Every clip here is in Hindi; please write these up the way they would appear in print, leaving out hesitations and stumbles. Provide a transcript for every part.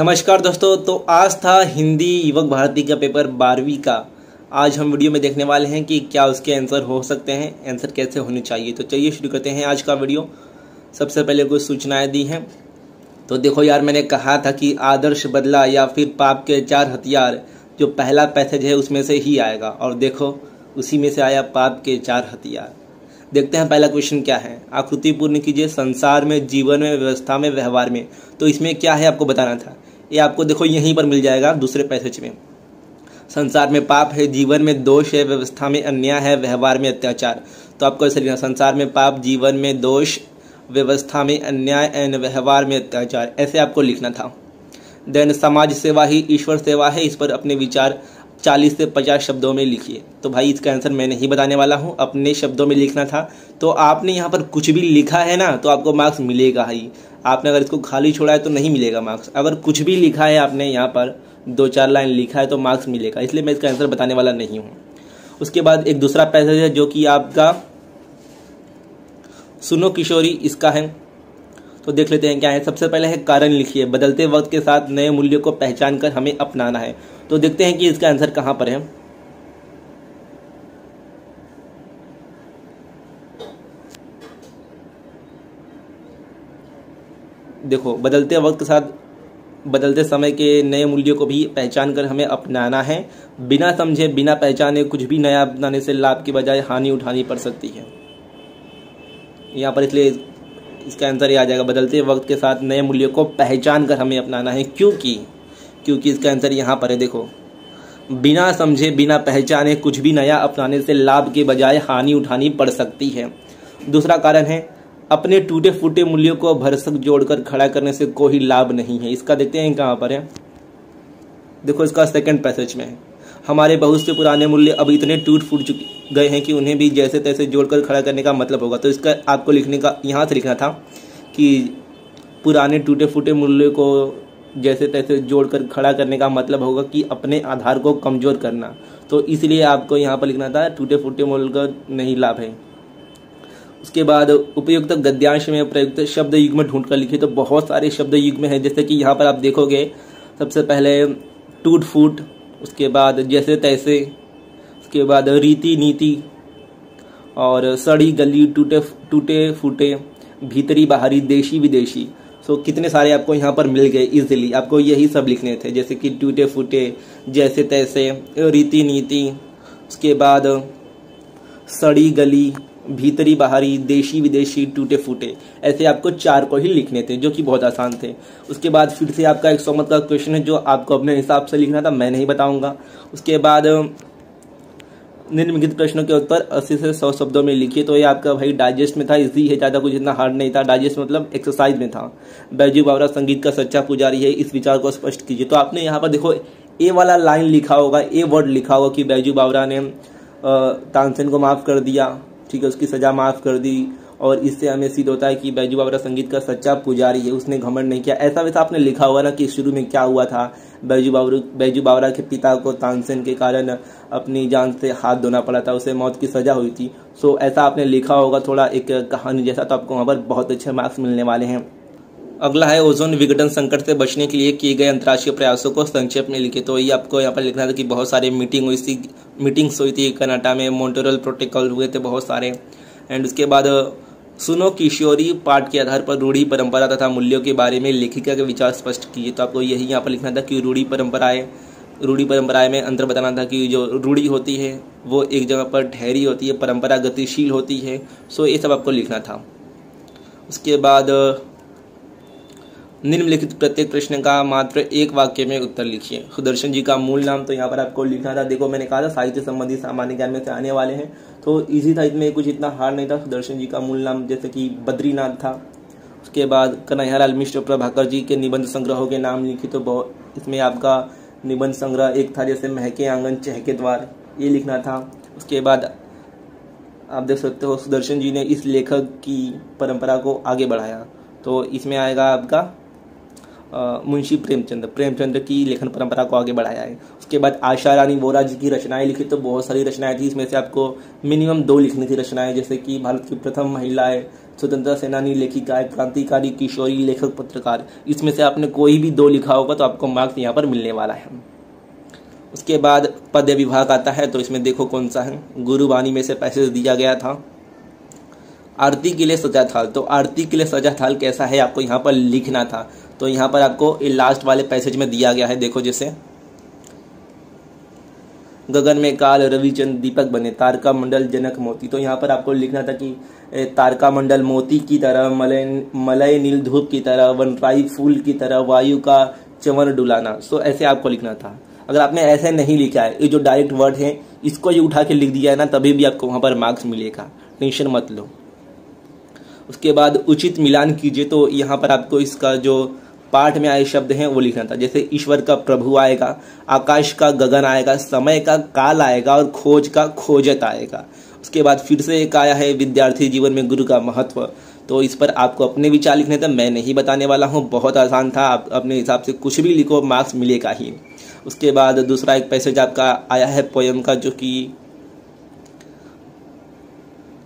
नमस्कार दोस्तों, तो आज था हिंदी युवक भारती का पेपर 12वीं का। आज हम वीडियो में देखने वाले हैं कि क्या उसके आंसर हो सकते हैं, आंसर कैसे होने चाहिए। तो चलिए शुरू करते हैं आज का वीडियो। सबसे पहले कुछ सूचनाएं दी हैं। तो देखो यार, मैंने कहा था कि आदर्श बदला या फिर पाप के चार हथियार, जो पहला पैसेज है उसमें से ही आएगा। और देखो उसी में से आया पाप के चार हथियार। देखते हैं पहला क्वेश्चन क्या है। आकृति पूर्ण कीजिए। संसार में, जीवन में, व्यवस्था में, व्यवहार में। तो इसमें क्या है आपको बताना था। ये आपको देखो यहीं पर मिल जाएगा दूसरे पैसेज में। संसार में पाप है, जीवन में दोष है, व्यवस्था में अन्याय है, व्यवहार में अत्याचार। तो आपको ऐसे लिखना, संसार में पाप, जीवन में दोष, व्यवस्था में अन्याय एंड व्यवहार में अत्याचार, ऐसे आपको लिखना था। देन समाज सेवा ही ईश्वर सेवा है, इस पर अपने विचार 40 से 50 शब्दों में लिखिए। तो भाई इसका आंसर मैं नहीं बताने वाला हूँ, अपने शब्दों में लिखना था। तो आपने यहाँ पर कुछ भी लिखा है ना तो आपको मार्क्स मिलेगा ही। आपने अगर इसको खाली छोड़ा है तो नहीं मिलेगा मार्क्स। अगर कुछ भी लिखा है आपने, यहाँ पर 2-4 लाइन लिखा है तो मार्क्स मिलेगा। इसलिए मैं इसका आंसर बताने वाला नहीं हूँ। उसके बाद एक दूसरा पैसेज है जो कि आपका सुनो किशोरी इसका है। तो देख लेते हैं क्या है। सबसे पहले है कारण लिखिए। बदलते वक्त के साथ नए मूल्यों को पहचान कर हमें अपनाना है। तो देखते हैं कि इसका आंसर कहाँ पर है। देखो, बदलते वक्त के साथ बदलते समय के नए मूल्यों को भी पहचान कर हमें अपनाना है। बिना समझे, बिना पहचाने कुछ भी नया अपनाने से लाभ के बजाय हानि उठानी पड़ सकती है यहाँ पर। इसलिए इसका आंसर ये आ जाएगा, बदलते वक्त के साथ नए मूल्यों को पहचान कर हमें अपनाना है। क्योंकि इसका आंसर यहाँ पर है। देखो, बिना समझे, बिना पहचाने कुछ भी नया अपनाने से लाभ के बजाय हानि उठानी पड़ सकती है। दूसरा कारण है, अपने टूटे फूटे मूल्यों को भरसक जोड़कर खड़ा करने से कोई लाभ नहीं है। इसका देखते हैं कहाँ पर है। देखो इसका सेकेंड पैसेज में है, हमारे बहुत से पुराने मूल्य अब इतने टूट फूट गए हैं कि उन्हें भी जैसे तैसे जोड़कर खड़ा करने का मतलब होगा। तो इसका आपको लिखने का यहाँ से लिखना था कि पुराने टूटे फूटे मूल्य को जैसे तैसे जोड़कर खड़ा करने का मतलब होगा कि अपने आधार को कमज़ोर करना। तो इसलिए आपको यहाँ पर लिखना था टूटे फूटे मूल्य का नहीं लाभ है। उसके बाद उपयुक्त गद्यांश में प्रयुक्त शब्द युग में ढूंढ कर लिखिए। तो बहुत सारे शब्द युग में हैं, जैसे कि यहाँ पर आप देखोगे सबसे पहले टूट फूट, उसके बाद जैसे तैसे, उसके बाद रीति नीति, और सड़ी गली, टूटे फूटे, भीतरी बाहरी, देशी विदेशी। सो कितने सारे आपको यहाँ पर मिल गए इजीली। आपको यही सब लिखने थे, जैसे कि टूटे फूटे, जैसे तैसे, रीति नीति, उसके बाद सड़ी गली, भीतरी बाहरी, देशी विदेशी, टूटे फूटे, ऐसे आपको 4 को ही लिखने थे जो कि बहुत आसान थे। उसके बाद फिर से आपका 100 मत का क्वेश्चन है जो आपको अपने हिसाब से लिखना था, मैं नहीं बताऊंगा। उसके बाद निम्नलिखित प्रश्नों के उत्तर 80 से 100 शब्दों में लिखिए। तो ये आपका भाई डाइजेस्ट में था, इजी है, ज़्यादा कुछ इतना हार्ड नहीं था। डाइजेस्ट मतलब एक्सरसाइज में था। बैजू बावरा संगीत का सच्चा पुजारी है, इस विचार को स्पष्ट कीजिए। तो आपने यहाँ पर देखो ए वाला लाइन लिखा होगा, ए वर्ड लिखा होगा कि बैजू बावरा ने तानसेन को माफ़ कर दिया, ठीक है, उसकी सज़ा माफ़ कर दी, और इससे हमें सिद्ध होता है कि बैजू बावरा संगीत का सच्चा पुजारी है, उसने घमंड नहीं किया। ऐसा वैसा आपने लिखा हुआ ना कि शुरू में क्या हुआ था, बैजू बावरा के पिता को तानसेन के कारण अपनी जान से हाथ धोना पड़ा था, उसे मौत की सज़ा हुई थी। सो ऐसा आपने लिखा होगा, थोड़ा एक कहानी जैसा। तो आपको वहाँ पर बहुत अच्छे मार्क्स मिलने वाले हैं। अगला है, ओजोन विघटन संकट से बचने के लिए किए गए अंतर्राष्ट्रीय प्रयासों को संक्षेप में लिखे। तो ये आपको यहाँ पर लिखना था कि बहुत सारे मीटिंग्स हुई थी कनाडा में, मॉन्ट्रियल प्रोटोकॉल हुए थे बहुत सारे। एंड उसके बाद सुनो किशोरी पाठ के आधार पर रूढ़ी परंपरा तथा मूल्यों के बारे में लेखिका के विचार स्पष्ट किए। तो आपको यही यहाँ पर लिखना था कि रूढ़ी परंपराएँ में अंतर बताना था कि जो रूढ़ी होती है वो एक जगह पर ठहरी होती है, परंपरा गतिशील होती है। सो ये सब आपको लिखना था। उसके बाद निम्नलिखित प्रत्येक प्रश्न का मात्र एक वाक्य में उत्तर लिखिए। सुदर्शन जी का मूल नाम, तो यहाँ पर आपको लिखना था। देखो मैंने कहा था साहित्य संबंधी सामान्य ज्ञान में से आने वाले हैं, तो इजी था, इसमें कुछ इतना हार्ड नहीं था। सुदर्शन जी का मूल नाम जैसे कि बद्रीनाथ था। उसके बाद कन्हैयालाल मिश्र प्रभाकर जी के निबंध संग्रहों के नाम लिखे। तो बहुत इसमें आपका निबंध संग्रह एक था, जैसे महके आंगन चहके द्वार, ये लिखना था। उसके बाद आप देख सकते हो सुदर्शन जी ने इस लेखक की परंपरा को आगे बढ़ाया, तो इसमें आएगा आपका मुंशी प्रेमचंद्र की लेखन परंपरा को आगे बढ़ाया है। उसके बाद आशा रानी वोरा जी की रचनाएं लिखी, तो बहुत सारी रचनाएं थी, इसमें से आपको मिनिमम दो लिखनी थी रचनाएं, जैसे कि भारत की प्रथम महिलाएं, स्वतंत्रता सेनानी, लेखिका, क्रांतिकारी, किशोरी, लेखक, पत्रकार। इसमें से आपने कोई भी दो लिखा होगा तो आपको मार्क्स यहाँ पर मिलने वाला है। उसके बाद पद्य विभाग आता है, तो इसमें देखो कौन सा है, गुरुबानी में से पैसेज दिया गया था। आरती के लिए सजा थाल, तो आरती के लिए सजा थाल कैसा है आपको यहाँ पर लिखना था, तो यहाँ पर आपको लास्ट वाले पैसेज में दिया गया है। देखो जैसे गगन में काल, रविचंद दीपक बने, तारका मंडल जनक मोती, तो यहाँ पर आपको लिखना था कि तारका मंडल मोती की तरह, मलय नील धूप की तरह, वनराई फूल की तरह, वायु का चमन डुलाना, सो ऐसे आपको लिखना था। अगर आपने ऐसे नहीं लिखा है, ये जो डायरेक्ट वर्ड है इसको ये उठा के लिख दिया है ना, तभी भी आपको वहाँ पर मार्क्स मिलेगा, टेंशन मत लो। उसके बाद उचित मिलान कीजिए, तो यहाँ पर आपको इसका जो पाठ में आए शब्द हैं वो लिखना था, जैसे ईश्वर का प्रभु आएगा, आकाश का गगन आएगा, समय का काल आएगा और खोज का खोजत आएगा। उसके बाद फिर से एक आया है विद्यार्थी जीवन में गुरु का महत्व, तो इस पर आपको अपने विचार लिखने थे, मैं नहीं बताने वाला हूँ, बहुत आसान था, आप अपने हिसाब से कुछ भी लिखो मार्क्स मिलेगा ही। उसके बाद दूसरा एक पैसेज आपका आया है पोयम का, जो कि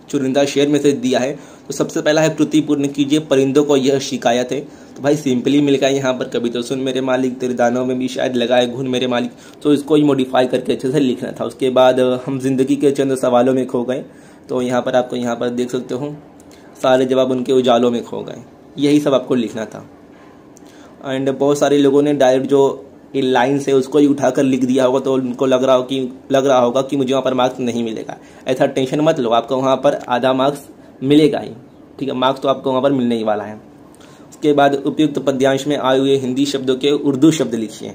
चुनिंदा शेर में से दिया है। तो सबसे पहला है कृति पूर्ण कीजिए, परिंदों को यह शिकायत है, तो भाई सिंपली मिल गया यहाँ पर, कभी तो सुन मेरे मालिक, तेरे दानों में भी शायद लगाए घुन मेरे मालिक, तो इसको ही मॉडिफाई करके अच्छे से लिखना था। उसके बाद हम जिंदगी के चंद सवालों में खो गए, तो यहाँ पर आपको यहाँ पर देख सकते हो सारे जवाब उनके उजालों में खो गए, यही सब आपको लिखना था। एंड बहुत सारे लोगों ने डायरेक्ट जो इन लाइन्स है उसको ही उठाकर लिख दिया होगा, तो उनको लग रहा होगा कि मुझे वहाँ पर मार्क्स नहीं मिलेगा। ऐसा टेंशन मत लो, आपको वहाँ पर आधा मार्क्स मिलेगा ही, ठीक है, मार्क्स तो आपको वहाँ पर मिलने ही वाला है। उसके बाद उपयुक्त पद्यांश में आए हुए हिंदी शब्दों के उर्दू शब्द लिखिए।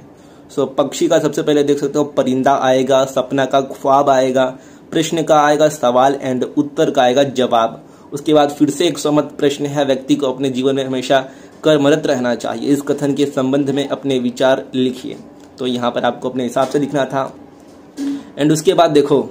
सो पक्षी का सबसे पहले देख सकते हो परिंदा आएगा, सपना का ख्वाब आएगा, प्रश्न का आएगा सवाल एंड उत्तर का आएगा जवाब। उसके बाद फिर से एक समर्थ प्रश्न है, व्यक्ति को अपने जीवन में हमेशा कर्मरत रहना चाहिए, इस कथन के संबंध में अपने विचार लिखिए, तो यहाँ पर आपको अपने हिसाब से लिखना था। एंड उसके बाद देखो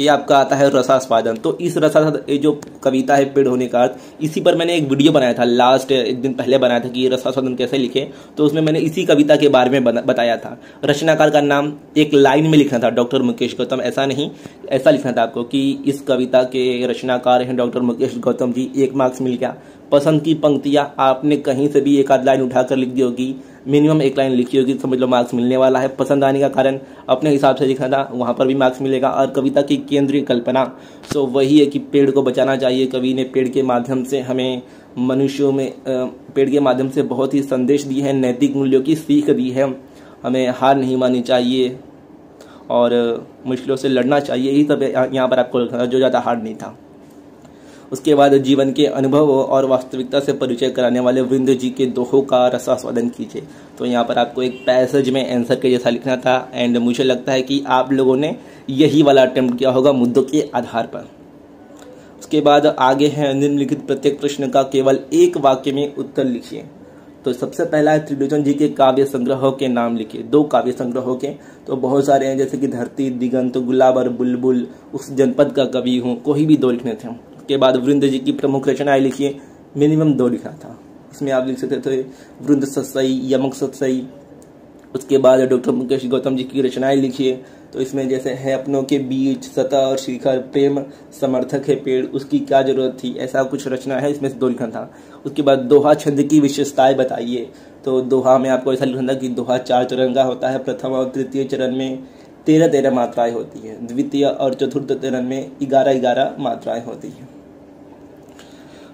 ये आपका आता है रसास्वादन, तो इस रसास्वादन ये जो कविता है पेड़ होने का अर्थ, इसी पर मैंने एक वीडियो बनाया था, लास्ट एक दिन पहले बनाया था कि ये रसास्वादन कैसे लिखे, तो उसमें मैंने इसी कविता के बारे में बताया था। रचनाकार का नाम एक लाइन में लिखना था, डॉक्टर मुकेश गौतम, ऐसा नहीं, ऐसा लिखना था आपको कि इस कविता के रचनाकार हैं डॉक्टर मुकेश गौतम जी, एक मार्क्स मिल गया। पसंद की पंक्तियाँ आपने कहीं से भी एक आध लाइन उठाकर लिख दी होगी, मिनिमम एक लाइन लिखी होगी, समझ लो मार्क्स मिलने वाला है। पसंद आने का कारण अपने हिसाब से लिखना था, वहाँ पर भी मार्क्स मिलेगा। और कविता की केंद्रीय कल्पना, सो वही है कि पेड़ को बचाना चाहिए, कवि ने पेड़ के माध्यम से हमें मनुष्यों में पेड़ के माध्यम से बहुत ही संदेश दिए हैं, नैतिक मूल्यों की सीख दी है, हमें हार नहीं माननी चाहिए और मुश्किलों से लड़ना चाहिए, यही सब यहाँ पर आपको लिखना था, जो ज़्यादा हार्ड नहीं था। उसके बाद जीवन के अनुभव और वास्तविकता से परिचय कराने वाले वृंद जी के दोहों का रसास्वादन कीजिए, तो यहाँ पर आपको एक पैसेज में आंसर के जैसा लिखना था। एंड मुझे लगता है कि आप लोगों ने यही वाला अटेम्प्ट किया होगा मुद्दों के आधार पर। उसके बाद आगे है निम्नलिखित प्रत्येक प्रश्न का केवल एक वाक्य में उत्तर लिखिए, तो सबसे पहला है त्रिलोचन जी के काव्य संग्रहों के नाम लिखिए, दो काव्य संग्रहों के, तो बहुत सारे हैं, जैसे कि धरती, दिगंत, गुलाब और बुलबुल, उस जनपद का कवि हूँ, कोई भी दो लिखने थे। के बाद वृंद जी की प्रमुख रचनाएं लिखिए, मिनिमम दो लिखा था, इसमें आप लिख सकते थे वृंद सत्सई, यमक सत्सई। उसके बाद डॉक्टर मुकेश गौतम जी की रचनाएं लिखिए, तो इसमें जैसे है अपनों के बीच, सतह और शिखर, प्रेम समर्थक है पेड़, उसकी क्या जरूरत थी, ऐसा कुछ रचना है, इसमें से दो लिखा था। उसके बाद दोहा छंद की विशेषताएं बताइए, तो दोहा में आपको ऐसा लिखना था कि दोहा 4 चरण का होता है, प्रथम और तृतीय चरण में 13-13 मात्राएं होती है, द्वितीय और चतुर्थ चरण में 11-11 मात्राएं होती है।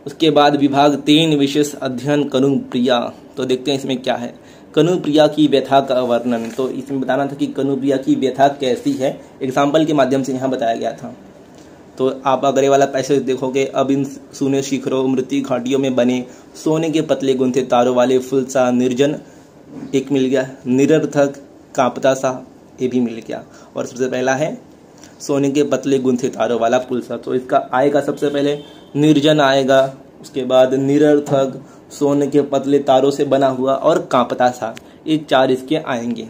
उसके बाद विभाग 3 विशेष अध्ययन कनुप्रिया, तो देखते हैं इसमें क्या है, कनुप्रिया की व्यथा का वर्णन, तो इसमें बताना था कि कनुप्रिया की व्यथा कैसी है, एग्जाम्पल के माध्यम से यहाँ बताया गया था। तो आप अगर ये वाला पैसेज देखोगे, अब इन सूने शिखरों, मृत्यु घाटियों में बने सोने के पतले गुंथे तारों वाले फूल सा निर्जन, एक मिल गया, निरर्थक कांपता सा, ये भी मिल गया। और सबसे पहला है सोने के पतले गुंथे तारों वाला फूल सा, तो इसका आएगा सबसे पहले निर्जन आएगा, उसके बाद निरर्थक, सोने के पतले तारों से बना हुआ और कांपता सा, ये 4 इसके आएंगे।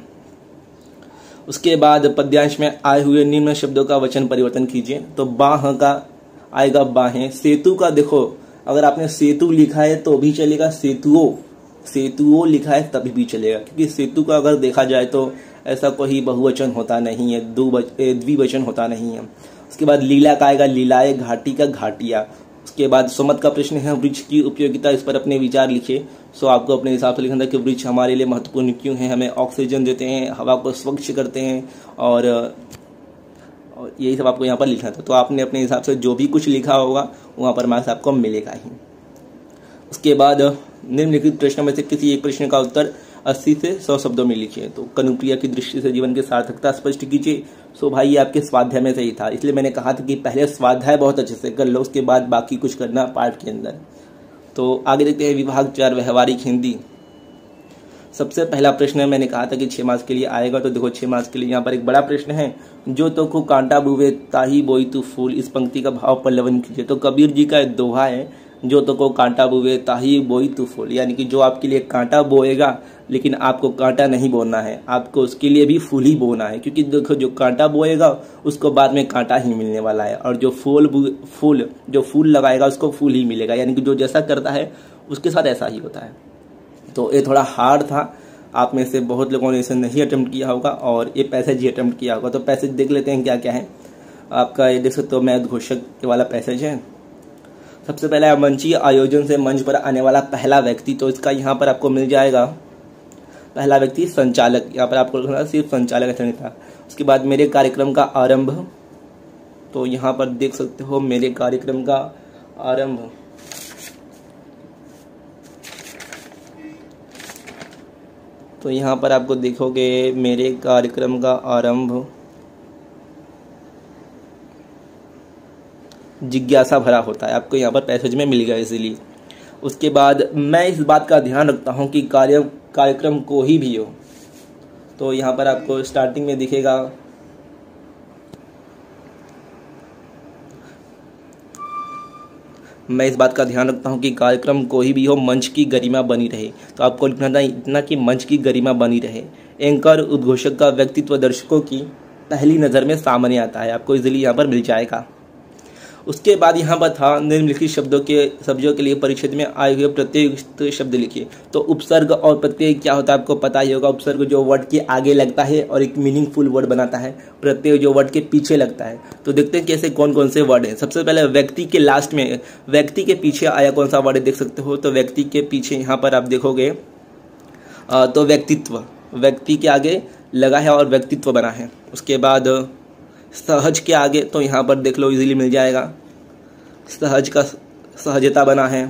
उसके बाद पद्यांश में आए हुए निम्न शब्दों का वचन परिवर्तन कीजिए, तो बाह का आएगा बाहें, सेतु का, देखो अगर आपने सेतु लिखा है तो भी चलेगा सेतुओं, सेतु वो लिखा है तभी भी चलेगा, क्योंकि सेतु का अगर देखा जाए तो ऐसा कोई बहुवचन होता नहीं है, द्विवचन होता नहीं है। उसके बाद लीला का आएगा लीलाए, घाटी का घाटिया। उसके बाद सुमत का प्रश्न है वृक्ष की उपयोगिता, इस पर अपने विचार लिखिए। सो आपको अपने हिसाब से लिखना था कि वृक्ष हमारे लिए महत्वपूर्ण क्यों है, हमें ऑक्सीजन देते हैं, हवा को स्वच्छ करते हैं और यही सब आपको यहाँ पर लिखना था। तो आपने अपने हिसाब से जो भी कुछ लिखा होगा वहाँ पर मार्क्स आपको मिलेगा ही। उसके बाद निम्नलिखित प्रश्नों में से किसी एक प्रश्न का उत्तर 80 से 100 शब्दों में लिखिए। तो कनुप्रिया की दृष्टि से जीवन की सार्थकता स्पष्ट कीजिए। सो भाई ये आपके स्वाध्याय में से ही था, इसलिए मैंने कहा था कि पहले स्वाध्याय बहुत अच्छे से कर लो, उसके बाद बाकी कुछ करना पाठ के अंदर। तो आगे देखते हैं विभाग 4 व्यवहारिक हिंदी। सबसे पहला प्रश्न मैंने कहा था कि 6 मार्क्स के लिए आएगा। तो देखो 6 मार्क्स के लिए यहाँ पर एक बड़ा प्रश्न है, जो तो को कांटा बुवे ताही बोई तू फूल, इस पंक्ति का भाव पल्लवन कीजिए। तो कबीर जी का दोहा है, जो तो को कांटा बुवे ताही बोई तू फूल, यानी कि जो आपके लिए कांटा बोएगा, लेकिन आपको कांटा नहीं बोना है, आपको उसके लिए भी फूल ही बोना है। क्योंकि देखो जो कांटा बोएगा उसको बाद में कांटा ही मिलने वाला है, और जो फूल लगाएगा उसको फूल ही मिलेगा, यानी कि जो जैसा करता है उसके साथ ऐसा ही होता है। तो ये थोड़ा हार्ड था, आप में से बहुत लोगों ने इसे नहीं अटेम्प्ट किया होगा और ये पैसेज ही अटेम्प्ट किया होगा। तो पैसेज देख लेते हैं क्या क्या है आपका। ये देख सकते हो मैं उद्घोषक के वाला पैसेज है। सबसे पहला मंचीय आयोजन से मंच पर आने वाला पहला व्यक्ति, तो इसका यहाँ पर आपको मिल जाएगा पहला व्यक्ति संचालक, यहाँ पर आपको लिखना सिर्फ संचालक ऐसा नहीं था। उसके बाद मेरे कार्यक्रम का आरंभ, तो यहाँ पर देख सकते हो मेरे कार्यक्रम का आरंभ। तो यहाँ पर आपको देखोगे मेरे कार्यक्रम का आरंभ, जिज्ञासा भरा होता है, आपको यहाँ पर पैसेज में मिल गया इसीलिए। उसके बाद मैं इस बात का ध्यान रखता हूँ कि कार्यक्रम को ही भी हो, तो यहाँ पर आपको स्टार्टिंग में दिखेगा। मैं इस बात का ध्यान रखता हूँ कि कार्यक्रम कोई भी हो, मंच की गरिमा बनी रहे। तो आपको लिखना था इतना कि मंच की गरिमा बनी रहे। एंकर उद्घोषक का व्यक्तित्व दर्शकों की पहली नज़र में सामने आता है, आपको इजीली यहाँ पर मिल जाएगा। उसके बाद यहाँ पर था निम्नलिखित शब्दों के लिए परिच्छेद में आए हुए प्रत्यय शब्द लिखिए। तो उपसर्ग और प्रत्यय क्या होता है आपको पता ही होगा। उपसर्ग जो वर्ड के आगे लगता है और एक मीनिंगफुल वर्ड बनाता है, प्रत्यय जो वर्ड के पीछे लगता है। तो देखते हैं कैसे कौन कौन से वर्ड हैं। सबसे पहले व्यक्ति के लास्ट में, व्यक्ति के पीछे आया कौन सा वर्ड है देख सकते हो। तो व्यक्ति के पीछे यहाँ पर आप देखोगे तो व्यक्तित्व, व्यक्ति के आगे लगा है और व्यक्तित्व बना है। उसके बाद सहज के आगे, तो यहाँ पर देख लो इजीली मिल जाएगा, सहज का सहजता बना है।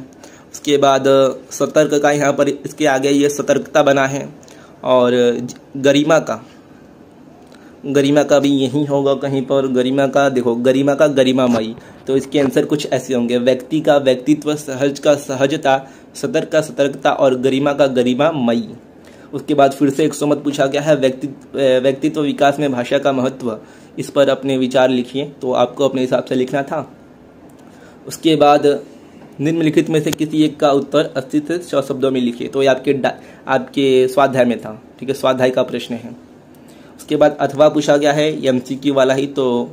उसके बाद सतर्क का यहाँ पर इसके आगे ये सतर्कता बना है, और गरिमा का भी यही होगा कहीं पर। गरिमा का देखो, गरिमा का गरिमामयी, तो इसके आंसर कुछ ऐसे होंगे। व्यक्ति का व्यक्तित्व, सहज का सहजता, सतर्क का सतर्कता और गरिमा का गरिमामयी। उसके बाद फिर से 100 मत पूछा गया है, व्यक्तित्व विकास में भाषा का महत्व, इस पर अपने विचार लिखिए। तो आपको अपने हिसाब से लिखना था। उसके बाद निम्नलिखित में से किसी एक का उत्तर 80 से 100 शब्दों में लिखिए। तो ये आपके स्वाध्याय में था, ठीक है, स्वाध्याय का प्रश्न है। उसके बाद अथवा पूछा गया है, MCQ वाला ही, तो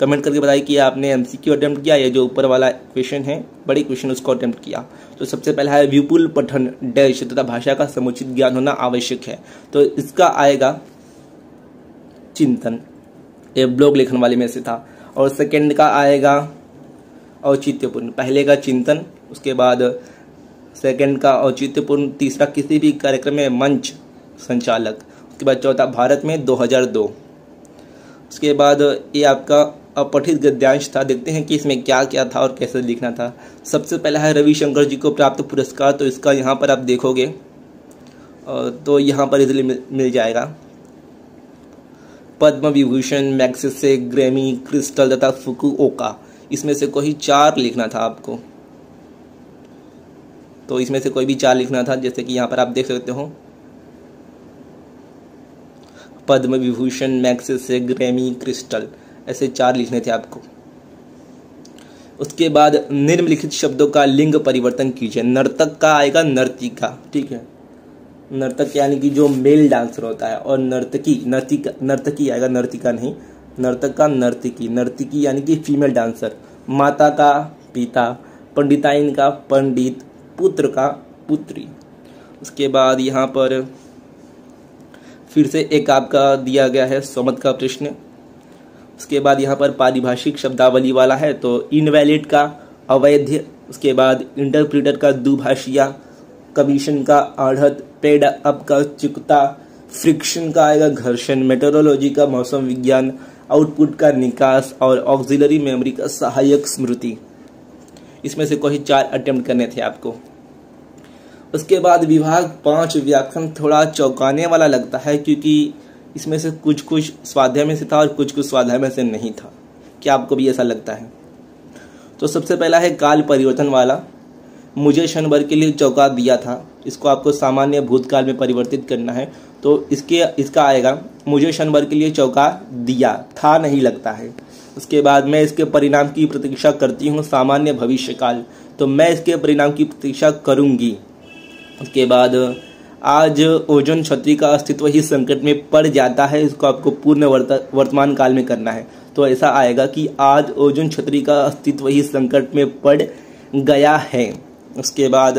कमेंट करके बताइए कि आपने MCQ अटेम्प्ट किया, या जो ऊपर वाला क्वेश्चन है बड़े क्वेश्चन उसको अटेम्प्ट किया। तो सबसे पहला है विपुल पठन डैश तथा भाषा का समुचित ज्ञान होना आवश्यक है। तो इसका आएगा चिंतन, ये ब्लॉग लेखन वाले में से था। और सेकंड का आएगा औचित्यपूर्ण, पहले का चिंतन, उसके बाद सेकंड का औचित्यपूर्ण, तीसरा किसी भी कार्यक्रम में मंच संचालक, उसके बाद चौथा भारत में 2002। उसके बाद ये आपका अपठित गद्यांश था। देखते हैं कि इसमें क्या क्या था और कैसे लिखना था। सबसे पहला है रविशंकर जी को प्राप्त पुरस्कार, तो इसका यहाँ पर आप देखोगे तो यहाँ पर इजिली मिल जाएगा। Padma Vibhushan, Magsaysay, Grammy, Crystal तथा फुकुओका, इसमें से कोई 4 लिखना था आपको। तो इसमें से कोई भी 4 लिखना था, जैसे कि यहाँ पर आप देख सकते हो Padma Vibhushan, Magsaysay, Grammy, Crystal, ऐसे 4 लिखने थे आपको। उसके बाद निम्नलिखित शब्दों का लिंग परिवर्तन कीजिए। नर्तक का आएगा नर्तिका, ठीक है, नर्तक यानी कि जो मेल डांसर होता है, और नर्तकी आएगा, नर्तिका नहीं, नर्तक का नर्तिकी यानी कि फीमेल डांसर। माता का पिता, पंडिताइन का पंडित, पुत्र का पुत्री। उसके बाद यहाँ पर फिर से एक आपका दिया गया है स्वमत का प्रश्न। उसके बाद यहाँ पर पारिभाषिक शब्दावली वाला है, तो इनवैलिड का अवैध, उसके बाद इंटरप्रिटर का दुभाषिया, कमीशन का आढ़त, पेड अप का चुकता, फ्रिक्शन का आएगा घर्षण, मेट्रोलॉजी का मौसम विज्ञान, आउटपुट का निकास और ऑक्सिलरी मेमोरी का सहायक स्मृति। इसमें से कोई चार अटेम्प्ट करने थे आपको। उसके बाद विभाग 5 व्याकरण थोड़ा चौंकाने वाला लगता है क्योंकि इसमें से कुछ कुछ स्वाध्याय में से था और कुछ कुछ स्वाध्याय में से नहीं था। क्या आपको भी ऐसा लगता है? तो सबसे पहला है काल परिवर्तन वाला। मुझे क्षण भर के लिए चौंका दिया था, इसको आपको सामान्य भूतकाल में परिवर्तित करना है। तो इसका आएगा मुझे क्षण भर के लिए चौंका दिया था नहीं लगता है। उसके बाद मैं इसके परिणाम की प्रतीक्षा करती हूँ, सामान्य भविष्यकाल, तो मैं इसके परिणाम की प्रतीक्षा करूँगी। उसके बाद आज ओजोन छतरी का अस्तित्व ही संकट में पड़ जाता है, इसको आपको पूर्ण वर्तमान काल में करना है। तो ऐसा आएगा कि आज ओजोन छतरी का अस्तित्व ही संकट में पड़ गया है। उसके बाद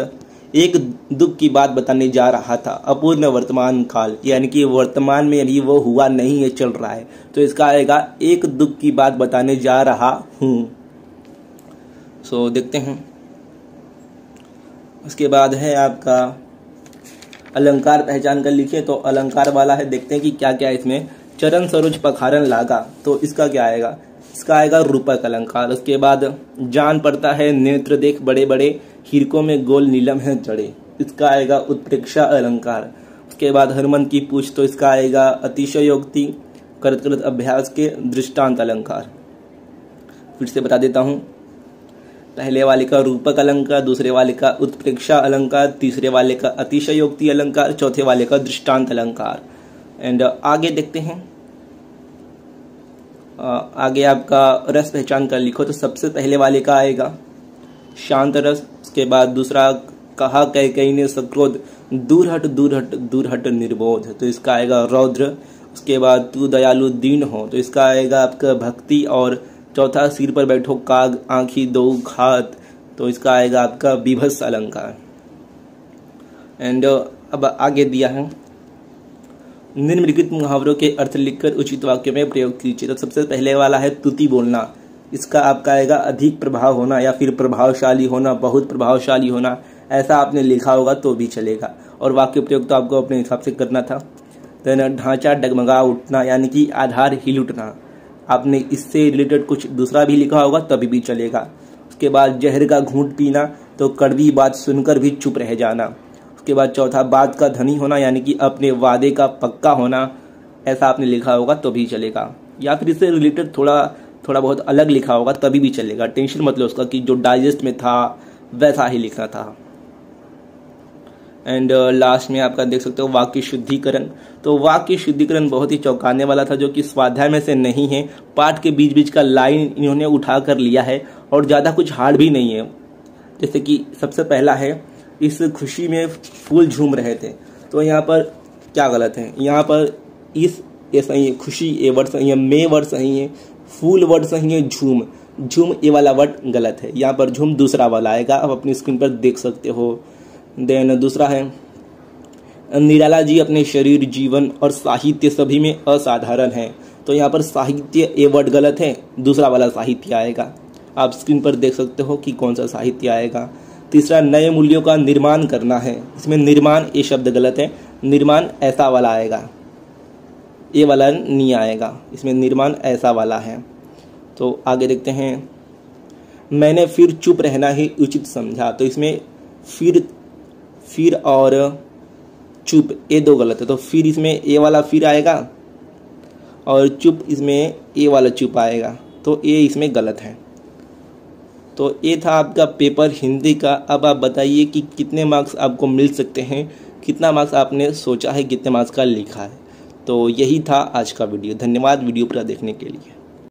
एक दुख की बात बताने जा रहा था, अपूर्ण वर्तमान काल, यानी कि वर्तमान में अभी वो हुआ नहीं है, चल रहा है। तो इसका आएगा एक दुख की बात बताने जा रहा हूँ। सो देखते हैं। उसके बाद है आपका अलंकार पहचान कर लिखिए। तो अलंकार वाला है, देखते हैं कि क्या क्या है इसमें। चरण सरोज पखारन लागा, तो इसका क्या आएगा? इसका आएगा रूपक अलंकार। उसके बाद जान पड़ता है नेत्र देख बड़े बड़े हिरकों में गोल नीलम है जड़े, इसका आएगा उत्प्रेक्षा अलंकार। उसके बाद हनुमंत की पूछ, तो इसका आएगा अतिशयोक्ति करत करत अभ्यास के दृष्टांत अलंकार। फिर से बता देता हूँ, पहले वाले का रूपक अलंकार, दूसरे वाले का उत्प्रेक्षा अलंकार, तीसरे वाले का अतिशयोक्ति अलंकार, चौथे वाले का दृष्टांत अलंकार। एंड आगे देखते हैं। आगे आपका रस पहचान कर लिखो। तो सबसे पहले वाले का आएगा शांत रस। उसके बाद दूसरा कहा कैकेयी ने सक्रोध, दूर हट दूर हट दूर हट निर्बोध, तो इसका आएगा रौद्र। उसके बाद तू दयालु दीन हो, तो इसका आएगा आपका भक्ति। और चौथा सिर पर बैठो काग आंखी दो घात, तो इसका आएगा आपका विभत्स अलंकार। एंड अब आगे दिया है निम्नलिखित मुहावरों के अर्थ लिखकर उचित वाक्य में प्रयोग कीजिए। तो सबसे पहले वाला है तुति बोलना, इसका आपका आएगा अधिक प्रभाव होना या फिर प्रभावशाली होना, बहुत प्रभावशाली होना, ऐसा आपने लिखा होगा तो भी चलेगा। और वाक्य प्रयोग तो आपको अपने हिसाब से करना था। देन ढांचा डगमगा उठना, यानी कि आधार हिल उठना, आपने इससे रिलेटेड कुछ दूसरा भी लिखा होगा तभी भी चलेगा। उसके बाद जहर का घूंट पीना, तो कड़वी बात सुनकर भी चुप रह जाना। उसके बाद चौथा बात का धनी होना, यानी कि अपने वादे का पक्का होना, ऐसा आपने लिखा होगा तो भी चलेगा। या फिर इससे रिलेटेड थोड़ा बहुत अलग लिखा होगा तभी भी चलेगा। टेंशन मत लो उसका कि जो डाइजेस्ट में था वैसा ही लिखना था। एंड लास्ट में आपका देख सकते हो वाक्य शुद्धिकरण। तो वाक्य शुद्धिकरण बहुत ही चौंकाने वाला था, जो कि स्वाध्याय में से नहीं है। पाठ के बीच बीच का लाइन इन्होंने उठा कर लिया है और ज़्यादा कुछ हार्ड भी नहीं है। जैसे कि सबसे पहला है, इस खुशी में फूल झूम रहे थे, तो यहाँ पर क्या गलत है? यहाँ पर इस ये सही है, खुशी ये वर्ड सही है, मे वर्ड सही है, फूल वर्ड सही है, झूम झूम ये वाला वर्ड गलत है। यहाँ पर झूम दूसरा वाला आएगा, आप अपनी स्क्रीन पर देख सकते हो। देन दूसरा है निराला जी अपने शरीर जीवन और साहित्य सभी में असाधारण है, तो यहाँ पर साहित्य ये वर्ड गलत है, दूसरा वाला साहित्य आएगा। आप स्क्रीन पर देख सकते हो कि कौन सा साहित्य आएगा। तीसरा नए मूल्यों का निर्माण करना है, इसमें निर्माण ये शब्द गलत है, निर्माण ऐसा वाला आएगा, ये वाला नहीं आएगा, इसमें निर्माण ऐसा वाला है। तो आगे देखते हैं। मैंने फिर चुप रहना ही उचित समझा, तो इसमें फिर और चुप ये दो गलत है, तो फिर इसमें ए वाला फिर आएगा और चुप इसमें ए वाला चुप आएगा, तो ए इसमें गलत है। तो ये था आपका पेपर हिंदी का। अब आप बताइए कि कितने मार्क्स आपको मिल सकते हैं, कितना मार्क्स आपने सोचा है, कितने मार्क्स का लिखा है। तो यही था आज का वीडियो। धन्यवाद वीडियो पूरा देखने के लिए।